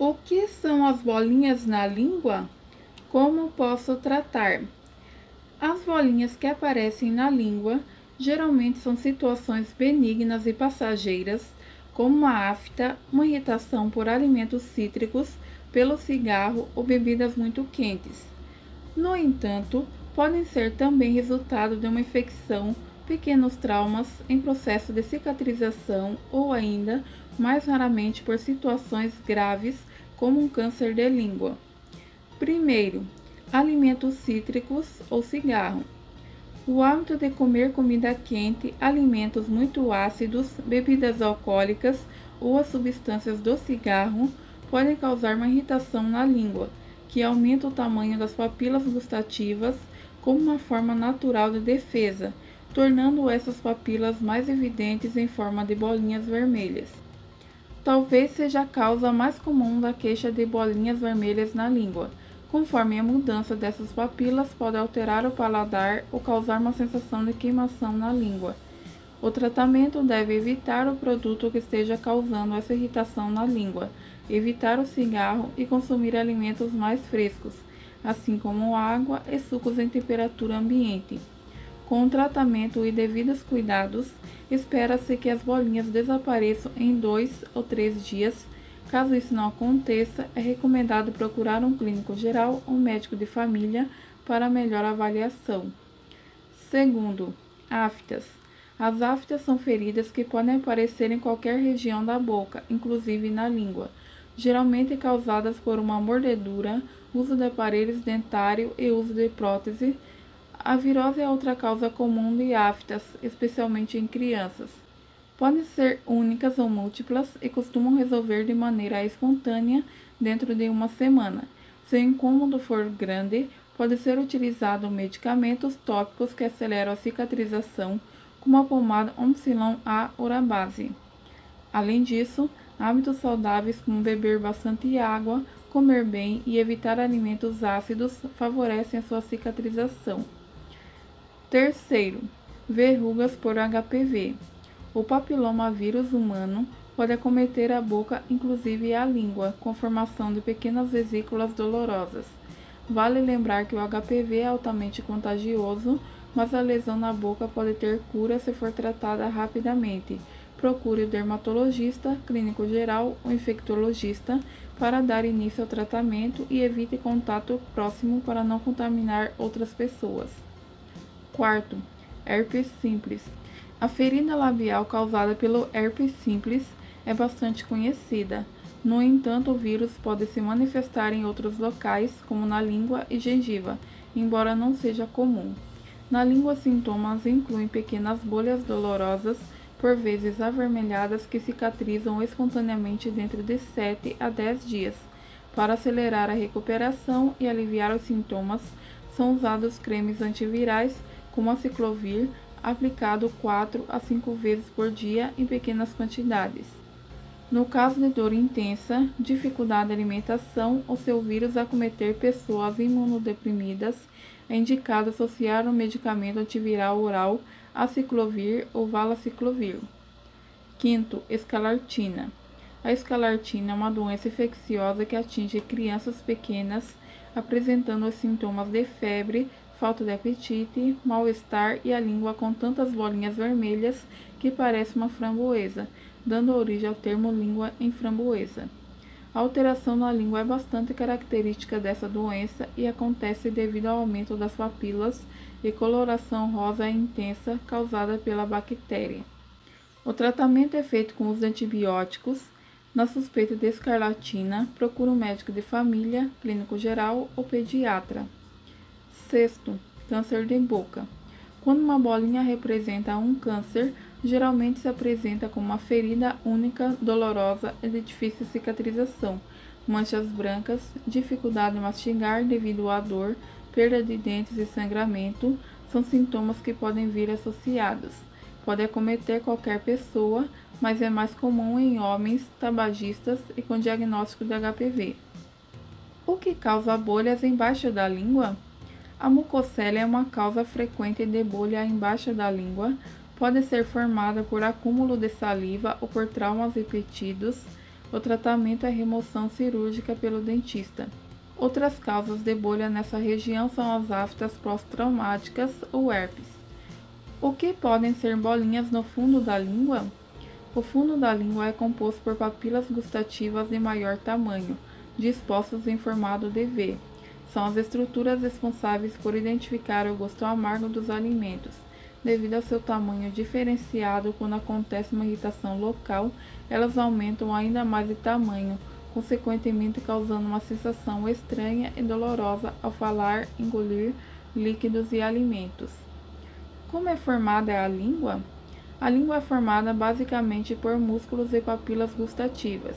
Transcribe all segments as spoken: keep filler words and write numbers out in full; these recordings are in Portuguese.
O que são as bolinhas na língua? Como posso tratar? As bolinhas que aparecem na língua geralmente são situações benignas e passageiras, como uma afta, uma irritação por alimentos cítricos, pelo cigarro ou bebidas muito quentes. No entanto, podem ser também resultado de uma infecção, pequenos traumas em processo de cicatrização ou ainda, mais raramente, por situações graves como um câncer de língua. Primeiro, alimentos cítricos ou cigarro. O hábito de comer comida quente, alimentos muito ácidos, bebidas alcoólicas ou as substâncias do cigarro podem causar uma irritação na língua, que aumenta o tamanho das papilas gustativas como uma forma natural de defesa, tornando essas papilas mais evidentes em forma de bolinhas vermelhas. Talvez seja a causa mais comum da queixa de bolinhas vermelhas na língua, conforme a mudança dessas papilas pode alterar o paladar ou causar uma sensação de queimação na língua. O tratamento deve evitar o produto que esteja causando essa irritação na língua, evitar o cigarro e consumir alimentos mais frescos, assim como água e sucos em temperatura ambiente. Com o tratamento e devidos cuidados, espera-se que as bolinhas desapareçam em dois ou três dias. Caso isso não aconteça, é recomendado procurar um clínico geral ou um médico de família para melhor avaliação. Segundo, aftas. As aftas são feridas que podem aparecer em qualquer região da boca, inclusive na língua, geralmente causadas por uma mordedura, uso de aparelhos dentários e uso de prótese. A virose é outra causa comum de aftas, especialmente em crianças. Podem ser únicas ou múltiplas e costumam resolver de maneira espontânea dentro de uma semana. Se o incômodo for grande, pode ser utilizado medicamentos tópicos que aceleram a cicatrização, como a pomada Omcilon A Orabase. Além disso, hábitos saudáveis como beber bastante água, comer bem e evitar alimentos ácidos favorecem a sua cicatrização. Terceiro, verrugas por H P V. O papilomavírus humano pode acometer a boca, inclusive a língua, com formação de pequenas vesículas dolorosas. Vale lembrar que o H P V é altamente contagioso, mas a lesão na boca pode ter cura se for tratada rapidamente. Procure o dermatologista, clínico geral ou infectologista para dar início ao tratamento e evite contato próximo para não contaminar outras pessoas. Quarto, herpes simples. A ferida labial causada pelo herpes simples é bastante conhecida. No entanto, o vírus pode se manifestar em outros locais, como na língua e gengiva, embora não seja comum. Na língua, sintomas incluem pequenas bolhas dolorosas, por vezes avermelhadas, que cicatrizam espontaneamente dentro de sete a dez dias. Para acelerar a recuperação e aliviar os sintomas, são usados cremes antivirais, como aciclovir, aplicado quatro a cinco vezes por dia em pequenas quantidades. No caso de dor intensa, dificuldade de alimentação ou se o vírus acometer pessoas imunodeprimidas, é indicado associar um medicamento antiviral oral aciclovir ou valaciclovir. Quinto, escalartina. A escalartina é uma doença infecciosa que atinge crianças pequenas, apresentando os sintomas de febre, falta de apetite, mal-estar e a língua com tantas bolinhas vermelhas que parece uma framboesa, dando origem ao termo língua em framboesa. A alteração na língua é bastante característica dessa doença e acontece devido ao aumento das papilas e coloração rosa intensa causada pela bactéria. O tratamento é feito com os antibióticos. Na suspeita de escarlatina, procura um médico de família, clínico geral ou pediatra. Sexto, câncer de boca. Quando uma bolinha representa um câncer, geralmente se apresenta como uma ferida única, dolorosa e de difícil cicatrização, manchas brancas, dificuldade de mastigar devido à dor, perda de dentes e sangramento, são sintomas que podem vir associados. Pode acometer qualquer pessoa, mas é mais comum em homens, tabagistas e com diagnóstico de H P V. O que causa bolhas embaixo da língua? A mucocele é uma causa frequente de bolha embaixo da língua. Pode ser formada por acúmulo de saliva ou por traumas repetidos. O tratamento é remoção cirúrgica pelo dentista. Outras causas de bolha nessa região são as aftas pós-traumáticas ou herpes. O que podem ser bolinhas no fundo da língua? O fundo da língua é composto por papilas gustativas de maior tamanho, dispostas em formato de V. São as estruturas responsáveis por identificar o gosto amargo dos alimentos. Devido ao seu tamanho diferenciado, quando acontece uma irritação local, elas aumentam ainda mais de tamanho, consequentemente causando uma sensação estranha e dolorosa ao falar, engolir líquidos e alimentos. Como é formada a língua? A língua é formada basicamente por músculos e papilas gustativas.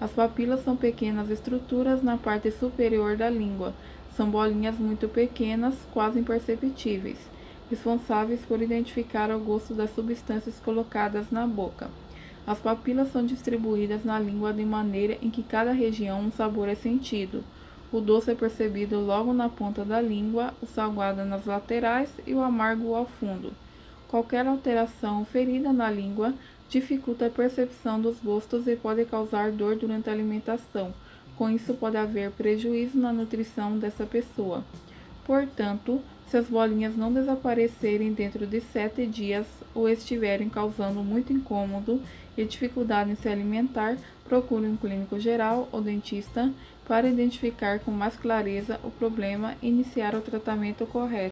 As papilas são pequenas estruturas na parte superior da língua. São bolinhas muito pequenas, quase imperceptíveis, responsáveis por identificar o gosto das substâncias colocadas na boca. As papilas são distribuídas na língua de maneira em que cada região um sabor é sentido. O doce é percebido logo na ponta da língua, o salgado nas laterais e o amargo ao fundo. Qualquer alteração ou ferida na língua dificulta a percepção dos gostos e pode causar dor durante a alimentação. Com isso, pode haver prejuízo na nutrição dessa pessoa. Portanto, se as bolinhas não desaparecerem dentro de sete dias ou estiverem causando muito incômodo e dificuldade em se alimentar, procure um clínico geral ou dentista para identificar com mais clareza o problema e iniciar o tratamento correto.